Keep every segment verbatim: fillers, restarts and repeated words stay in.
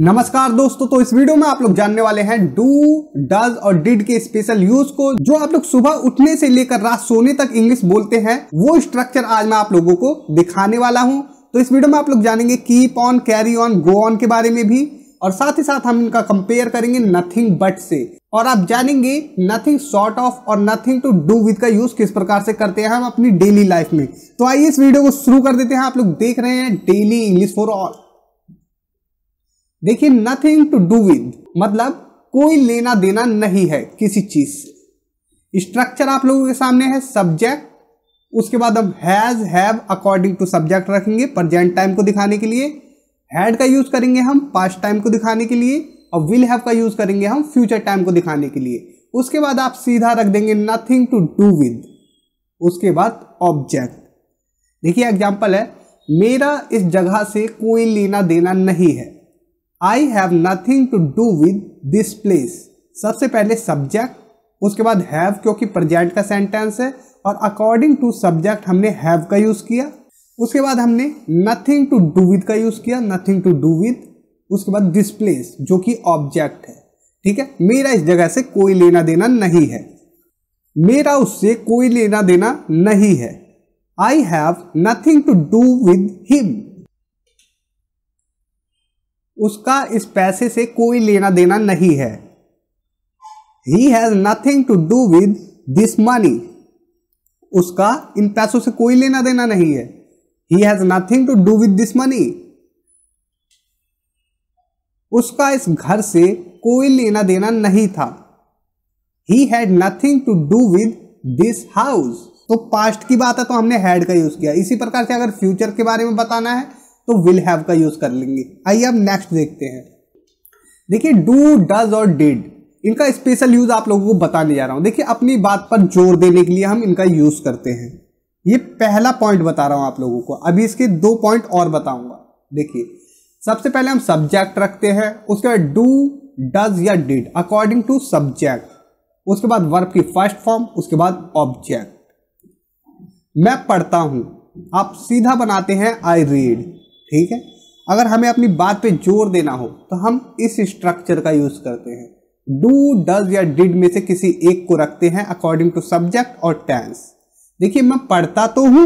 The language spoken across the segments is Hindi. नमस्कार दोस्तों, तो इस वीडियो में आप लोग जानने वाले हैं डू, डज और डिड के स्पेशल यूज को जो आप लोग सुबह उठने से लेकर रात सोने तक इंग्लिश बोलते हैं। वो स्ट्रक्चर आज मैं आप लोगों को दिखाने वाला हूं। तो इस वीडियो में आप लोग जानेंगे keep on, carry on, go on के बारे में भी, और साथ ही साथ हम इनका कंपेयर करेंगे नथिंग बट से, और आप जानेंगे नथिंग शॉर्ट ऑफ और नथिंग टू डू विद का यूज किस प्रकार से करते हैं हम अपनी डेली लाइफ में। तो आइए इस वीडियो को शुरू कर देते हैं। आप लोग देख रहे हैं डेली इंग्लिश फॉर ऑल। देखिए, नथिंग टू डू विद मतलब कोई लेना देना नहीं है किसी चीज से। स्ट्रक्चर आप लोगों के सामने है, सब्जेक्ट, उसके बाद हम has, have, according to subject रखेंगे प्रेजेंट टाइम को दिखाने के लिए। हैड का यूज करेंगे हम पास्ट टाइम को दिखाने के लिए, और विल हैव का यूज करेंगे हम फ्यूचर टाइम को दिखाने के लिए। उसके बाद आप सीधा रख देंगे नथिंग टू डू विद, उसके बाद ऑब्जेक्ट। देखिए एग्जाम्पल है, मेरा इस जगह से कोई लेना देना नहीं है। I have nothing to do with this place. सबसे पहले सब्जेक्ट, उसके बाद हैव क्योंकि प्रेजेंट का सेंटेंस है, और अकॉर्डिंग टू सब्जेक्ट हमने हैव का यूज किया। उसके बाद हमने नथिंग टू डू विद का यूज किया, नथिंग टू डू विद, उसके बाद दिस प्लेस जो कि ऑब्जेक्ट है। ठीक है, मेरा इस जगह से कोई लेना देना नहीं है। मेरा उससे कोई लेना देना नहीं है। I have nothing to do with him. उसका इस पैसे से कोई लेना देना नहीं है। He has nothing to do with this money. उसका इन पैसों से कोई लेना देना नहीं है। He has nothing to do with this money. उसका इस घर से कोई लेना देना नहीं था। He had nothing to do with this house. तो पास्ट की बात है तो हमने had का यूज किया। इसी प्रकार से अगर फ्यूचर के बारे में बताना है तो विल हैव का यूज कर लेंगे। आइए अब नेक्स्ट देखते हैं। देखिए, डू, डज और डिड, इनका स्पेशल यूज आप लोगों को बताने जा रहा हूं। देखिए, अपनी बात पर जोर देने के लिए हम इनका यूज करते हैं। ये पहला पॉइंट बता रहा हूं आप लोगों को, अभी इसके दो पॉइंट और बताऊंगा। देखिए, सबसे पहले हम सब्जेक्ट रखते हैं, उसके बाद डू, डज या डिड अकॉर्डिंग टू सब्जेक्ट, उसके बाद वर्ब की फर्स्ट फॉर्म, उसके बाद ऑब्जेक्ट। मैं पढ़ता हूं, आप सीधा बनाते हैं आई रीड। ठीक है, अगर हमें अपनी बात पे जोर देना हो तो हम इस स्ट्रक्चर का यूज करते हैं। डू, डज या डिड में से किसी एक को रखते हैं अकॉर्डिंग टू सब्जेक्ट और टेंस। देखिए, मैं पढ़ता तो हूं,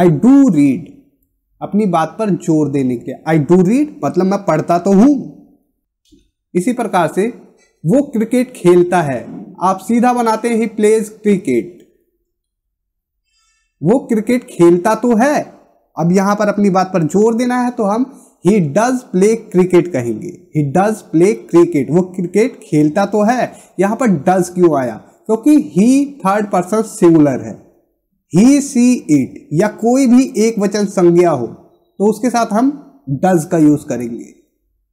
आई डू रीड, अपनी बात पर जोर देने के लिए। आई डू रीड मतलब मैं पढ़ता तो हूं। इसी प्रकार से वो क्रिकेट खेलता है, आप सीधा बनाते हैं ही प्लेज क्रिकेट। वो क्रिकेट खेलता तो है, अब यहां पर अपनी बात पर जोर देना है तो हम ही डज प्ले क्रिकेट कहेंगे। ही डज प्ले क्रिकेट, वो क्रिकेट खेलता तो है। यहां पर डज क्यों आया? क्योंकि ही थर्ड पर्सन सिंगुलर है। ही, सी, इट या कोई भी एक वचन संज्ञा हो तो उसके साथ हम डज का यूज करेंगे।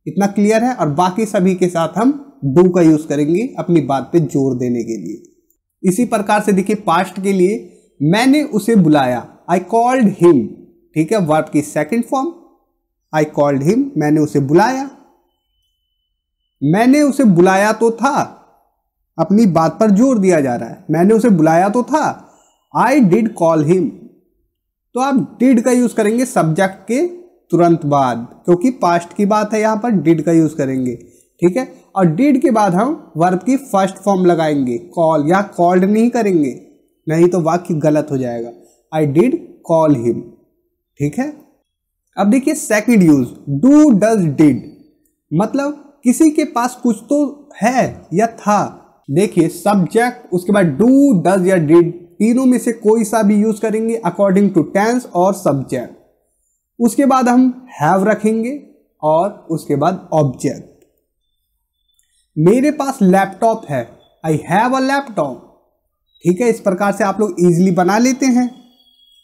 इतना क्लियर है? और बाकी सभी के साथ हम डू का यूज करेंगे अपनी बात पे जोर देने के लिए। इसी प्रकार से देखिए, पास्ट के लिए मैंने उसे बुलाया, आई कॉल्ड हिम। ठीक है, वर्ब की second form, I called him, मैंने उसे बुलाया। मैंने उसे बुलाया तो था, अपनी बात पर जोर दिया जा रहा है। मैंने उसे बुलाया तो था, आई डिड कॉल हिम। तो आप डिड का यूज करेंगे सब्जेक्ट के तुरंत बाद, क्योंकि पास्ट की बात है, यहां पर डिड का यूज करेंगे। ठीक है, और डिड के बाद हम वर्ब की फर्स्ट फॉर्म लगाएंगे, कॉल। यहां कॉल्ड नहीं करेंगे, नहीं तो वाक्य गलत हो जाएगा। I did call him. ठीक है, अब देखिए second use, do, does, did मतलब किसी के पास कुछ तो है या था। देखिए, सब्जेक्ट, उसके बाद डू, डज या डिड, तीनों में से कोई सा भी यूज करेंगे अकॉर्डिंग टू टेंस और सब्जेक्ट। उसके बाद हम हैव रखेंगे, और उसके बाद ऑब्जेक्ट। मेरे पास लैपटॉप है, आई हैव अ लैपटॉप। ठीक है, इस प्रकार से आप लोग इजीली बना लेते हैं।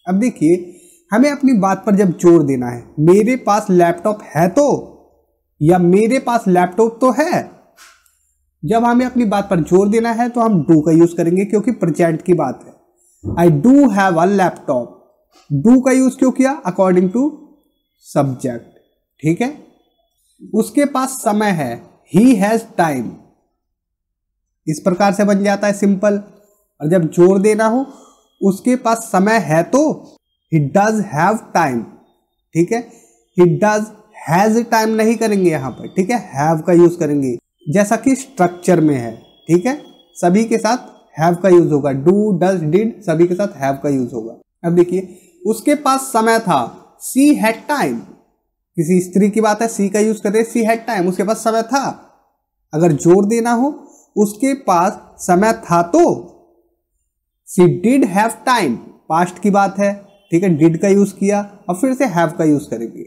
अब देखिए, हमें अपनी बात पर जब जोर देना है, मेरे पास लैपटॉप है तो, या मेरे पास लैपटॉप तो है, जब हमें अपनी बात पर जोर देना है तो हम डू का यूज करेंगे, क्योंकि प्रेजेंट की बात है। I do have a laptop, do का यूज क्यों किया? According to subject. ठीक है, उसके पास समय है, ही हैज टाइम। इस प्रकार से बन जाता है सिंपल। और जब जोर देना हो, उसके पास समय है तो He does have time. ठीक है, He does हैज टाइम नहीं करेंगे यहाँ पर, ठीक है, हैव का यूज करेंगे जैसा कि स्ट्रक्चर में है, ठीक है, सभी के साथ हैव का यूज होगा, डू डज डिड सभी के साथ हैव का यूज होगा। अब देखिए उसके पास समय था, सी हैड टाइम, किसी स्त्री की बात है, सी का यूज करें, सी हैड टाइम उसके पास समय था। अगर जोर देना हो उसके पास समय था तो she did have time, past की बात है, ठीक है, डिड का यूज किया और फिर से हैव का यूज करेंगे,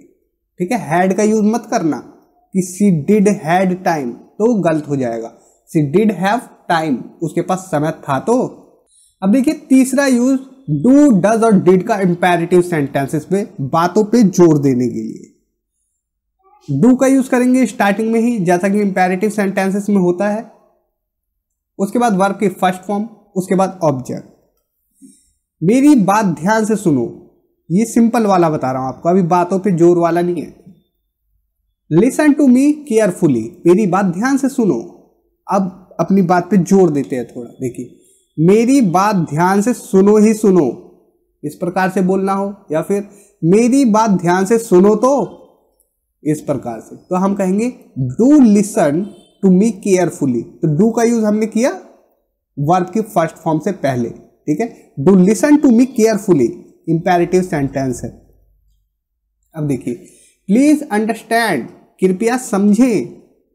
ठीक है, हैड का यूज मत करना कि सी डिड हैड टाइम, तो गलत हो जाएगा, सी डिड हैव टाइम उसके पास समय था तो। अब देखिए तीसरा यूज डू डज और डिड का इंपेरेटिव सेंटेंसेस पे, बातों पे जोर देने के लिए डू का यूज करेंगे स्टार्टिंग में ही जैसा कि इंपेरेटिव सेंटेंसेस में होता है, उसके बाद वर्ब की फर्स्ट फॉर्म, उसके बाद ऑब्जेक्ट। मेरी बात ध्यान से सुनो, ये सिंपल वाला बता रहा हूं आपको, अभी बातों पे जोर वाला नहीं है। लिसन टू मी केयरफुली, मेरी बात ध्यान से सुनो, अब अपनी बात पे जोर देते हैं थोड़ा। देखिए मेरी बात ध्यान से सुनो ही सुनो, इस प्रकार से बोलना हो, या फिर मेरी बात ध्यान से सुनो तो इस प्रकार से, तो हम कहेंगे do listen to me carefully. तो डू का यूज हमने किया वर्ब की फर्स्ट फॉर्म से पहले, ठीक है, do listen to me carefully imperative sentence है। अब देखिए प्लीज अंडरस्टैंड, कृपया समझें,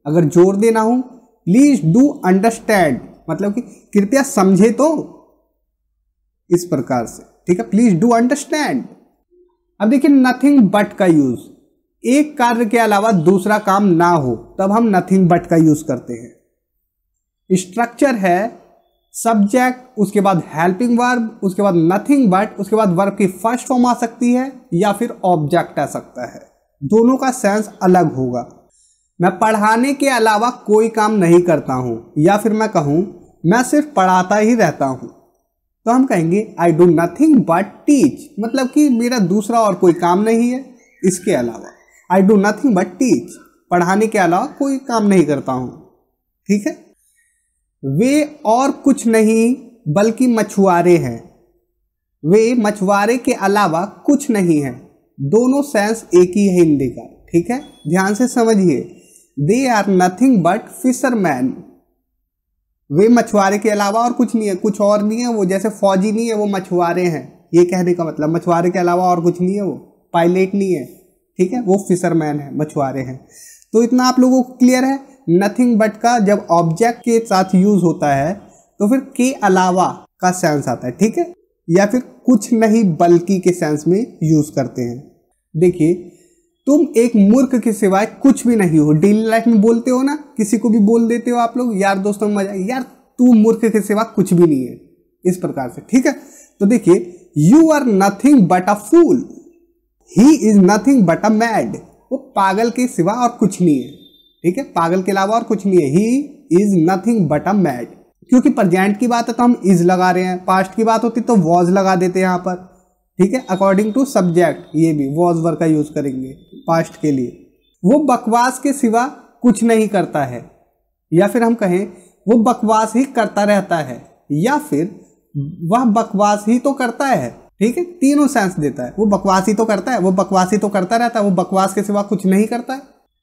अगर जोर देना हो प्लीज डू अंडरस्टैंड, मतलब कि कृपया समझे तो इस प्रकार से, ठीक है, प्लीज डू अंडरस्टैंड। अब देखिए नथिंग बट का यूज, एक कार्य के अलावा दूसरा काम ना हो तब हम नथिंग बट का यूज करते हैं। स्ट्रक्चर है सब्जेक्ट, उसके बाद हेल्पिंग वर्ब, उसके बाद नथिंग बट, उसके बाद वर्ब की फर्स्ट फॉर्म आ सकती है या फिर ऑब्जेक्ट आ सकता है, दोनों का सेंस अलग होगा। मैं पढ़ाने के अलावा कोई काम नहीं करता हूं, या फिर मैं कहूं मैं सिर्फ पढ़ाता ही रहता हूं, तो हम कहेंगे I do nothing but teach, मतलब कि मेरा दूसरा और कोई काम नहीं है इसके अलावा, I do nothing but teach, पढ़ाने के अलावा कोई काम नहीं करता हूँ, ठीक है। वे और कुछ नहीं बल्कि मछुआरे हैं, वे मछुआरे के अलावा कुछ नहीं है, दोनों सेंस एक ही है हिंदी का, ठीक है, ध्यान से समझिए, they are nothing but fisherman, वे मछुआरे के अलावा और कुछ नहीं है, कुछ और नहीं है वो, जैसे फौजी नहीं है वो मछुआरे हैं, ये कहने का मतलब मछुआरे के अलावा और कुछ नहीं है, वो पायलट नहीं है, ठीक है, वो फिशरमैन है, मछुआरे हैं। तो इतना आप लोगों को क्लियर है। नथिंग बट का जब ऑब्जेक्ट के साथ यूज होता है तो फिर के अलावा का सेंस आता है, ठीक है, या फिर कुछ नहीं बल्कि के सेंस में यूज करते हैं। देखिए तुम एक मूर्ख के सिवाय कुछ भी नहीं हो, डेली लाइफ में बोलते हो ना, किसी को भी बोल देते हो आप लोग, यार दोस्तों मजा, यार तू मूर्ख के सिवा कुछ भी नहीं है, इस प्रकार से, ठीक है। तो देखिए you are nothing but a fool, he is nothing but a mad, वो पागल के सिवा और कुछ नहीं है, ठीक है, पागल के अलावा और कुछ नहीं है, he is nothing but a mad, क्योंकि प्रेजेंट की बात है तो हम इज लगा रहे हैं, पास्ट की बात होती तो वॉज लगा देते हैं यहाँ पर, ठीक है, अकॉर्डिंग टू सब्जेक्ट ये भी वॉज वर्ब का यूज करेंगे पास्ट के लिए। वो बकवास के सिवा कुछ नहीं करता है, या फिर हम कहें वो बकवास ही करता रहता है, या फिर वह बकवास ही तो करता है, ठीक है, तीनों सेंस देता है, वो बकवास ही तो करता है, वो बकवास ही तो करता रहता है, वो बकवास के सिवा कुछ नहीं करता है।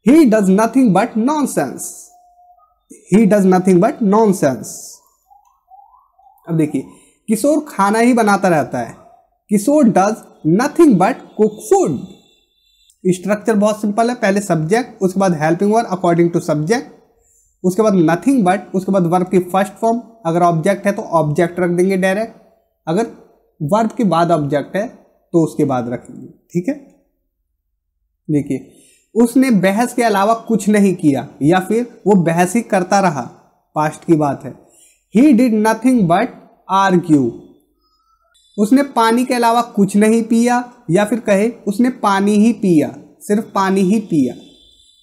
He does nothing but nonsense. He does nothing but nonsense. अब देखिए किशोर खाना ही बनाता रहता है, Kishore does nothing but cook food. Structure बहुत सिंपल है, पहले सब्जेक्ट, उसके बाद helping verb according to subject, उसके बाद नथिंग बट, उसके बाद वर्ब की फर्स्ट फॉर्म, अगर ऑब्जेक्ट है तो ऑब्जेक्ट रख देंगे डायरेक्ट, अगर वर्ब के बाद ऑब्जेक्ट है तो उसके बाद रखेंगे, ठीक है। देखिए उसने बहस के अलावा कुछ नहीं किया, या फिर वो बहस ही करता रहा, पास्ट की बात है। He did nothing but argue. उसने पानी के अलावा कुछ नहीं पिया, या फिर कहे उसने पानी ही पिया, सिर्फ पानी ही पिया।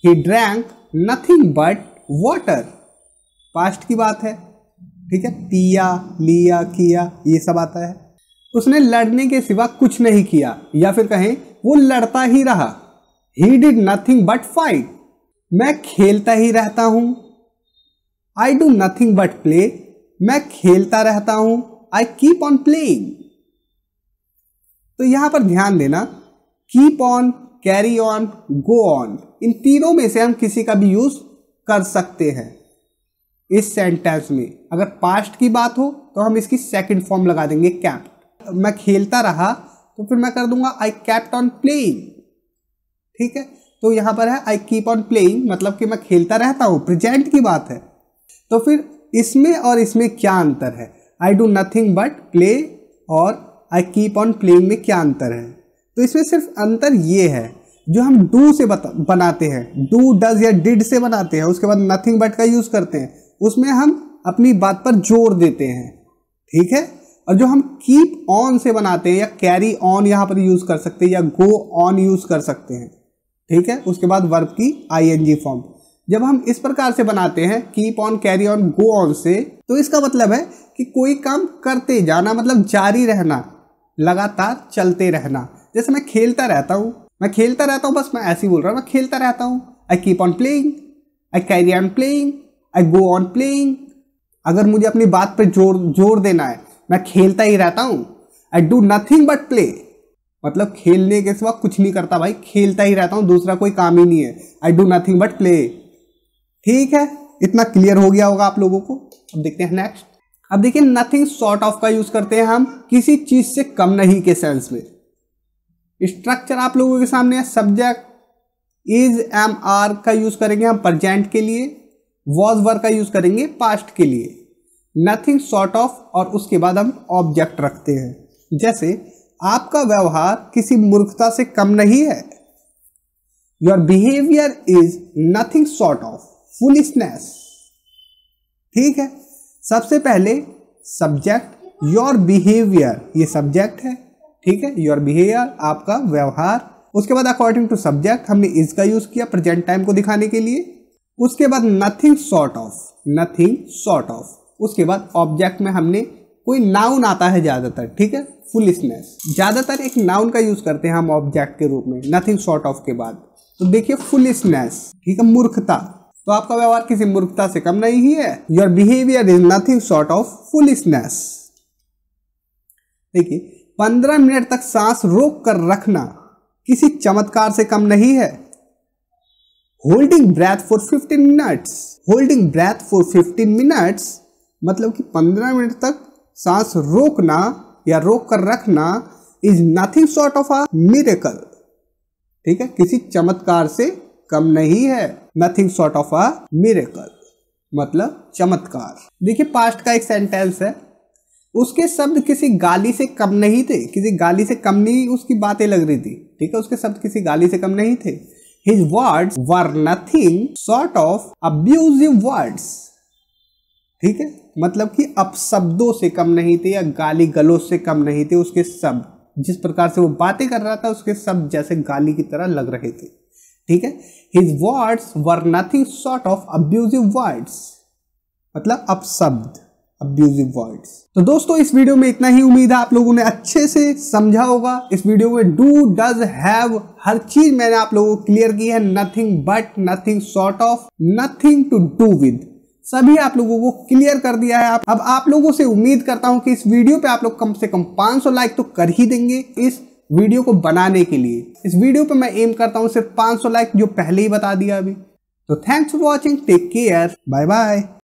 He drank nothing but water. Past की बात है, ठीक है, पिया, लिया, किया, ये सब आता है। उसने लड़ने के सिवा कुछ नहीं किया, या फिर कहें वो लड़ता ही रहा। He did nothing but fight. मैं खेलता ही रहता हूँ। I do nothing but play. मैं खेलता रहता हूँ। I keep on playing. तो यहाँ पर ध्यान देना, keep on, carry on, go on, इन तीनों में से हम किसी का भी यूज कर सकते हैं इस सेंटेंस में। अगर पास्ट की बात हो तो हम इसकी सेकंड फॉर्म लगा देंगे कैप्ट। मैं खेलता रहा तो फिर मैं कर दूंगा आई कैप्ट ऑन प्लेइंग। ठीक है, तो यहाँ पर है आई कीप ऑन प्लेइंग, मतलब कि मैं खेलता रहता हूँ, प्रेजेंट की बात है। तो फिर इसमें और इसमें क्या अंतर है? I do nothing but play और आई कीप ऑन प्लेइंग में क्या अंतर है? तो इसमें सिर्फ अंतर ये है, जो हम डू से बता, बनाते हैं, डू डज या डिड से बनाते हैं, उसके बाद नथिंग बट का यूज़ करते हैं, उसमें हम अपनी बात पर जोर देते हैं। ठीक है, और जो हम कीप ऑन से बनाते हैं या कैरी ऑन यहाँ पर यूज़ कर सकते हैं या गो ऑन यूज़ कर सकते हैं। ठीक है, उसके बाद वर्ब की आई एन जी फॉर्म। जब हम इस प्रकार से बनाते हैं keep on, carry on, go on से, तो इसका मतलब है कि कोई काम करते जाना, मतलब जारी रहना, लगातार चलते रहना। जैसे मैं खेलता रहता हूँ, मैं खेलता रहता हूँ, बस मैं ऐसे ही बोल रहा हूँ, मैं खेलता रहता हूँ। I keep on playing, I carry on playing, I go on playing. अगर मुझे अपनी बात पर जोर जोर देना है, मैं खेलता ही रहता हूँ। I do nothing but play, मतलब खेलने के सिवा कुछ नहीं करता भाई, खेलता ही रहता हूँ, दूसरा कोई काम ही नहीं है। I do nothing but play. ठीक है, इतना क्लियर हो गया होगा आप लोगों को। अब देखते हैं नेक्स्ट। अब देखिए नथिंग सॉर्ट ऑफ का यूज़ करते हैं हम, किसी चीज़ से कम नहीं के सेंस में। स्ट्रक्चर आप लोगों के सामने है, सब्जेक्ट इज एम आर का यूज़ करेंगे हम प्रेजेंट के लिए, वॉज वर का यूज़ करेंगे पास्ट के लिए। नथिंग सॉर्ट ऑफ और उसके बाद हम ऑब्जेक्ट रखते हैं। जैसे आपका व्यवहार किसी मूर्खता से कम नहीं है, your behaviour is nothing sort of foolishness. ठीक है, सबसे पहले सब्जेक्ट योर बिहेवियर, ये सब्जेक्ट है। ठीक है, योर बिहेवियर आपका व्यवहार। उसके बाद अकॉर्डिंग टू सब्जेक्ट हमने इज का यूज किया प्रेजेंट टाइम को दिखाने के लिए। उसके बाद nothing sort of, nothing sort of. उसके बाद ऑब्जेक्ट में हमने कोई नाउन आता है ज्यादातर। ठीक है, फुलिशनेस, ज्यादातर एक नाउन का यूज करते हैं हम ऑब्जेक्ट के रूप में नथिंग सॉर्ट ऑफ के बाद। तो देखिए फुलिशनेस, ठीक है, मूर्खता, तो आपका व्यवहार किसी मूर्खता से कम नहीं ही है, your behaviour is nothing sort of foolishness. देखिए पंद्रह मिनट तक सांस रोक कर रखना किसी चमत्कार से कम नहीं है। Holding breath for fifteen minutes, holding breath for fifteen minutes मतलब कि पंद्रह मिनट तक सांस रोकना या रोक कर रखना is nothing short of a miracle. ठीक है, किसी चमत्कार से कम नहीं है, nothing short of a miracle मतलब चमत्कार। देखिए पास्ट का एक सेंटेंस है, उसके शब्द किसी गाली से कम नहीं थे, किसी गाली से कम नहीं उसकी बातें लग रही थी। ठीक है, उसके शब्द किसी गाली से कम नहीं थे। His words were nothing short of abusive words. ठीक है, मतलब कि अपशब्दों से कम नहीं थे या गाली गलौज से कम नहीं थे उसके शब्द। जिस प्रकार से वो बातें कर रहा था उसके शब्द जैसे गाली की तरह लग रहे थे। ठीक है, his words were nothing short of abusive words मतलब अपशब्द, अब्यूजिव वर्ड्स। तो दोस्तों इस वीडियो में इतना ही, उम्मीद है आप लोगों ने अच्छे से समझा होगा। इस वीडियो में डू, डज, हैव, हर चीज मैंने आप लोगों को क्लियर की है। Nothing but, nothing short of, nothing to do with, सभी आप लोगों को क्लियर कर दिया है। अब आप लोगों से उम्मीद करता हूं कि इस वीडियो पे आप लोग कम से कम पाँच सौ लाइक तो कर ही देंगे इस वीडियो को बनाने के लिए। इस वीडियो पे मैं एम करता हूं सिर्फ पाँच सौ लाइक, जो पहले ही बता दिया अभी। तो thanks for watching, take care, bye bye.